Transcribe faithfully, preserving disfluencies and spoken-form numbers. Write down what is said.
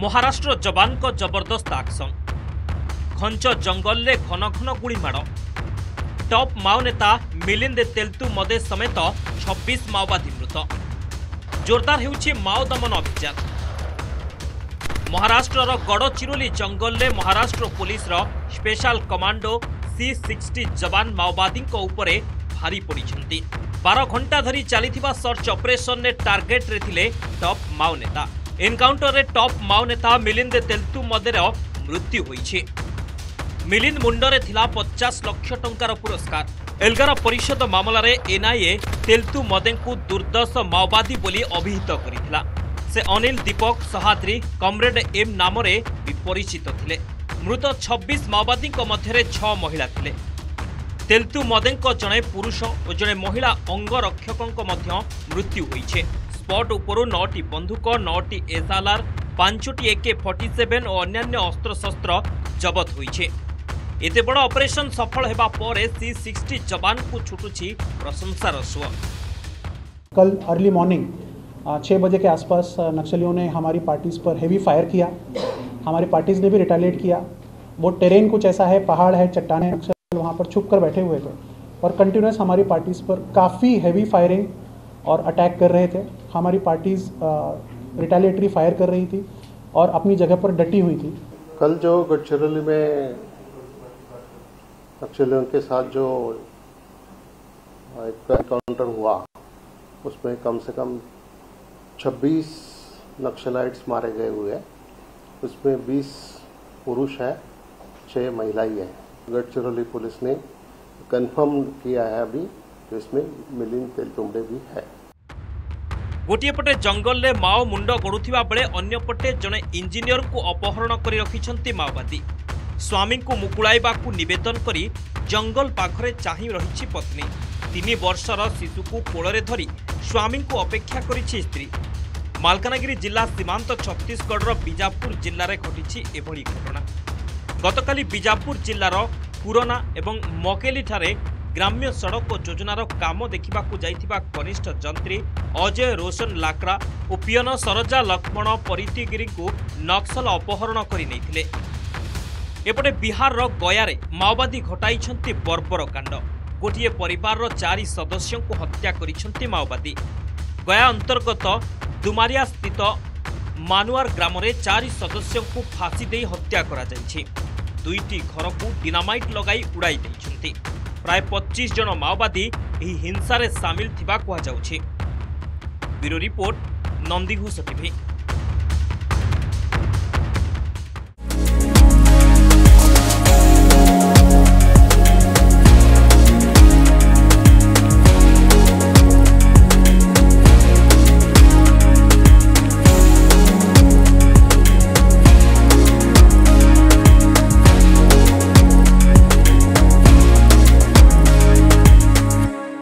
महाराष्ट्र जवान को जबरदस्त एक्शन, घंच जंगल में घन घन गुली माड़। टॉप माओ नेता मिलिंद तेलतुंबडे समेत छब्बीस माओवादी मृत। जोरदार हेउछि माओ दमन अभियान। महाराष्ट्र गडचिरोली जंगल में Maharashtra police special commando C sixty जवान माओवादी उपरे भारी पड़ी। बारह घंटा धरी चली सर्च ऑपरेशन ने टार्गेट रे थिले टॉप माओ नेता। एनकाउंटर रे टॉप माओ नेता मिलिंद तेलतुंबडे मृत्यु होईछे। मिलिंद मुंडरे थिला पचास लाख टंकार पुरस्कार। एल्गार परिषद मामला रे एन आई ए तेलतुंबडे को दुर्दश माओवादी बोली अभिहित करिथिला। से अनिल दीपक सहाद्री कमरेड एम नाम रे परिचित थिले। मृत छब्बीस माओवादी मध्य छह महिला थिले। तेलतुंबडे जड़े पुरुष और जड़े महिला अंगरक्षकों मृत्यु होईछे। स्पॉट उपरू नौटी बंदूक, नौटी एस एल आर, पांचटी ए के फोर्टी सेवन और अन्य अस्त्रशस्त्र जबत होईछे। एते बड़ा ऑपरेशन सफल हेबा परे सी सिक्सटी जवान को छुटुछि प्रशंसार स्व। कल अर्ली मॉर्निंग छः बजे के आसपास नक्सलियों ने हमारी पार्टीज पर हेवी फायर किया। हमारी पार्टीज ने भी रिटेलिएट किया। वो टेरेन कुछ ऐसा है, पहाड़ है, चट्टाने, नक्सल वहाँ पर छुप कर बैठे हुए थे और कंटिन्यूस हमारी पार्टीज पर काफ़ी हेवी फायरिंग और अटैक कर रहे थे। हमारी पार्टीज रिटेलिएटरी फायर कर रही थी और अपनी जगह पर डटी हुई थी। कल जो गडचिरोली में नक्सलियों के साथ जो एनकाउंटर हुआ उसमें कम से कम छब्बीस नक्सलाइट्स मारे गए हुए हैं। उसमें बीस पुरुष हैं, छः महिलाएं हैं। गडचिरोली पुलिस ने कंफर्म किया है अभी तो इसमें मिलिंद तेलतुंबडे भी है। गोटे पटे जंगल में माओ मुंड गड़ुवा बेले अन्य पटे जड़े इंजीनियर को अपहरण कर रखिंट माओवादी। स्वामी को मुकुड़ाइबा को निवेदन कर जंगल पाखरे चाह रही पत्नी। तीन वर्षर शिशु को कोलरे धरी स्वामी को अपेक्षा करी स्त्री। मालकानगिरी जिला सीमांत छत्तीसगढ़ बीजापुर जिले में घटी एभली घटना। गतकाली बीजापुर जिलार पुराना एवं मकेली ठारे ग्राम्य सड़क योजनार काम देखा जाइथिबा कनिष्ठ जंत्री अजय रोशन लाकरा और पियन सरोजा लक्ष्मण परितिगिरी को नक्सल अपहरण करते। एपटे बिहार गया माओवादी घटाई बर्बर कांड। गोटे परिवार चारि सदस्यों को हत्या करिसेंती माओवादी। गया अंतर्गत दुमारिया स्थित मानुआर ग्राम में चारि सदस्यों को फांसी दे हत्या करा जायछि। दुईटी घर को डिनामाइट लगाई उड़ाई देइछंती। प्राय पच्चीस जन माओवादी एही हिंसा रे शामिल थिबा कहजाउछि। Bureau report, Nandighosh TV.